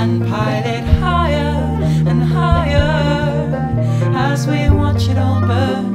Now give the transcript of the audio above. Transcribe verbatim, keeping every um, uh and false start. and pile it higher and higher as we watch it all burn.